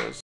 check.